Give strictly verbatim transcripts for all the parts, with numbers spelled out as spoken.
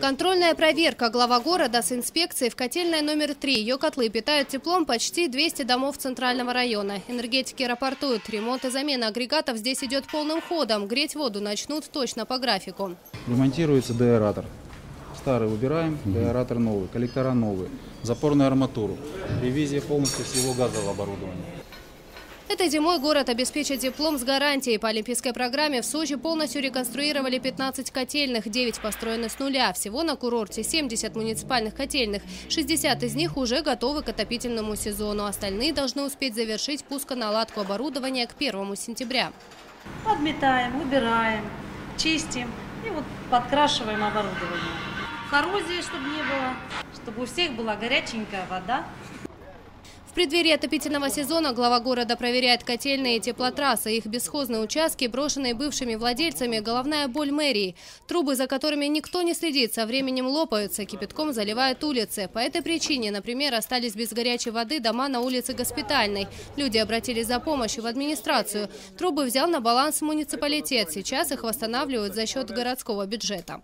Контрольная проверка. Глава города с инспекцией в котельной номер три. Ее котлы питают теплом почти двести домов центрального района. Энергетики рапортуют. Ремонт и замена агрегатов здесь идет полным ходом. Греть воду начнут точно по графику. Ремонтируется деаэратор. Старый убираем, деаэратор новый, коллектора новые, запорную арматуру. Ревизия полностью всего газового оборудования. Этой зимой город обеспечит теплом с гарантией. По олимпийской программе в Сочи полностью реконструировали пятнадцать котельных, девять построены с нуля. Всего на курорте семьдесят муниципальных котельных. шестьдесят из них уже готовы к отопительному сезону. Остальные должны успеть завершить пусконаладку оборудования к первому сентября. Подметаем, убираем, чистим и вот подкрашиваем оборудование. Коррозии, чтобы не было, чтобы у всех была горяченькая вода. В преддверии отопительного сезона глава города проверяет котельные и теплотрассы. Их бесхозные участки, брошенные бывшими владельцами, головная боль мэрии. Трубы, за которыми никто не следит, со временем лопаются, кипятком заливают улицы. По этой причине, например, остались без горячей воды дома на улице Госпитальной. Люди обратились за помощью в администрацию. Трубы взял на баланс муниципалитет. Сейчас их восстанавливают за счет городского бюджета.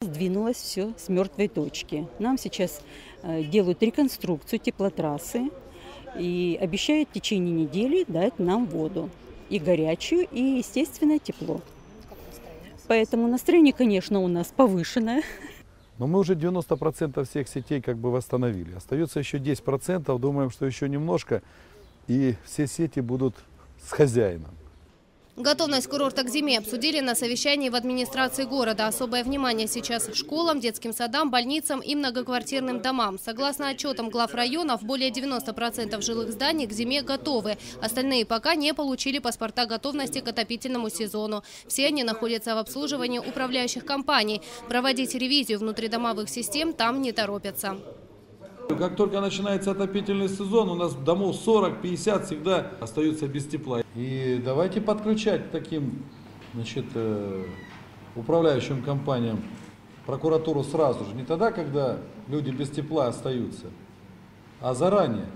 Сдвинулось все с мертвой точки. Нам сейчас делают реконструкцию теплотрассы и обещают в течение недели дать нам воду. И горячую, и, естественно, тепло. Поэтому настроение, конечно, у нас повышенное. Но мы уже девяносто процентов всех сетей как бы восстановили. Остается еще десять процентов. Думаем, что еще немножко, и все сети будут с хозяином. Готовность курорта к зиме обсудили на совещании в администрации города. Особое внимание сейчас школам, детским садам, больницам и многоквартирным домам. Согласно отчетам глав районов, более девяноста процентов жилых зданий к зиме готовы. Остальные пока не получили паспорта готовности к отопительному сезону. Все они находятся в обслуживании управляющих компаний. Проводить ревизию внутридомовых систем там не торопятся. Как только начинается отопительный сезон, у нас домов сорок-пятьдесят всегда остаются без тепла. И давайте подключать таким, значит, управляющим компаниям прокуратуру сразу же. Не тогда, когда люди без тепла остаются, а заранее.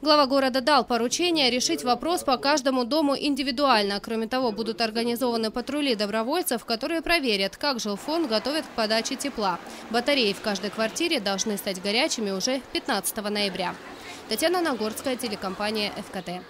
Глава города дал поручение решить вопрос по каждому дому индивидуально. Кроме того, будут организованы патрули добровольцев, которые проверят, как жилфонд готовит к подаче тепла. Батареи в каждой квартире должны стать горячими уже пятнадцатого ноября. Татьяна Нагорская, телекомпания «Эфкате».